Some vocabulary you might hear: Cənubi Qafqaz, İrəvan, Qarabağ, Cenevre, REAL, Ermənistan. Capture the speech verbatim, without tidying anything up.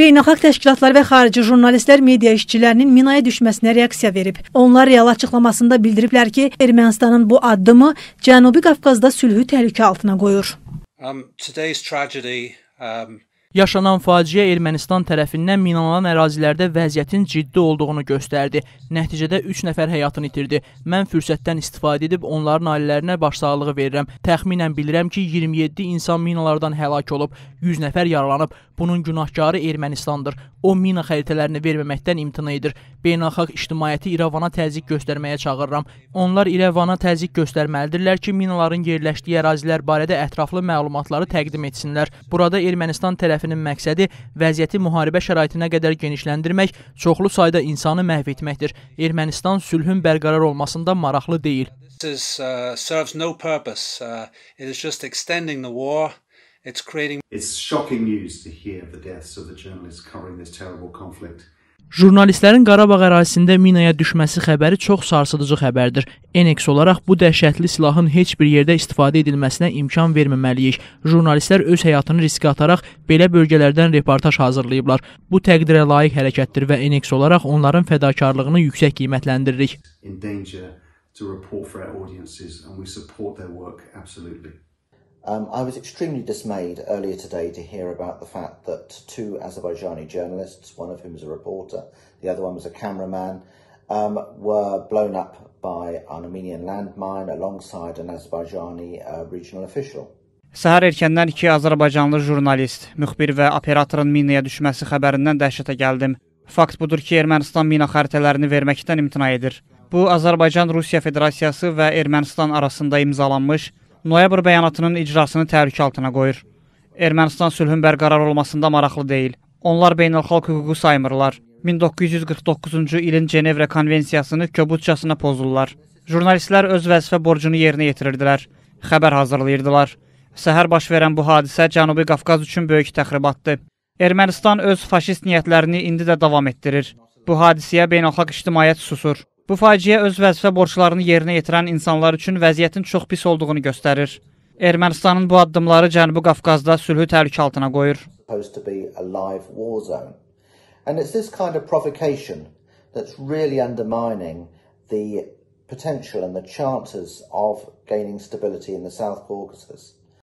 Beynəlxalq təşkilatlar və xarici jurnalistlər media işçilərinin minaya düşməsinə reaksiya verib. Onlar real açıqlamasında bildiriblər ki, Ermənistanın bu addımı Cənubi Qafqazda sülhü təhlükə altına qoyur. Um, today's tragedy, um... Yaşanan faciə Ermənistan tərəfindən minalanan ərazilərdə vəziyyətin ciddi olduğunu göstərdi. Nəticədə üç nəfər həyatını itirdi. Mən fürsətdən istifadə edib onların ailələrinə başsağlığı verirəm. Təxminən bilirəm ki, iyirmi yeddi insan minalardan həlak olub, yüz nəfər yaralanıb. Bunun günahkarı Ermənistandır. O mina xəritələrini verməməkdən imtina edir. Beynəlxalq ictimaiyyəti İrəvana təzyiq göstərməyə çağırıram. Onlar İrəvana təzyiq göstərməlidirlər ki, minaların yerləşdiyi ərazilər barədə ətraflı məlumatları təqdim etsinlər. Burada Ermənistan tərəfi məqsədi vəziyyəti müharibə şəraitinə qədər genişləndirmək, çoxlu sayda insanı məhv etməkdir. Ermənistan sülhün bərqərar olmasında maraqlı deyil. Jurnalistlərin Qarabağ ərazisində minaya düşməsi xəbəri çox sarsıdıcı xəbərdir. Eneks olaraq bu dəhşətli silahın heç bir yerdə istifadə edilməsinə imkan verməməliyik. Jurnalistlər öz həyatını riskə ataraq belə bölgələrdən reportaj hazırlayıblar. Bu təqdirə layiq hərəkətdir və eneks olaraq onların fədakarlığını yüksək qiymətləndiririk. Um, I was extremely dismayed earlier today to hear about the fact that two Azerbaijani journalists, one of whom was a reporter, the other one was a cameraman, um, were blown up by an Armenian landmine alongside an Azerbaijani uh, regional official. Səhər erkəndən iki Azərbaycanlı jurnalist, müxbir və operatorun minaya düşməsi xəbərindən dəhşətə gəldim. Fakt budur ki, Ermənistan mina xəritələrini verməkdən imtina edir. Bu, Azərbaycan-Rusiya Federasiyası və Ermənistan arasında imzalanmış noyabr bəyanatının icrasını təhlükə altına qoyur. Ermənistan sülhün bərqərar olmasında maraqlı deyil. Onlar beynəlxalq hüququ saymırlar. min doqquz yüz qırx doqquzuncu ilin Cenevre konvensiyasını kobudcasına pozurlar. Jurnalistlər öz vəzifə borcunu yerinə yetirirdilər. Xəbər hazırlayırdılar. Səhər baş verən bu hadisə Cənubi Qafqaz üçün böyük təxribatdır. Ermənistan öz faşist niyyətlərini indi də davam etdirir. Bu hadisəyə beynəlxalq ictimaiyyət susur. Bu faciə öz vəzifə borclarını yerinə yetirən insanlar üçün vəziyyətin çox pis olduğunu göstərir. Ermənistanın bu addımları Cənubi Qafqazda sülhü təhlükə altına qoyur.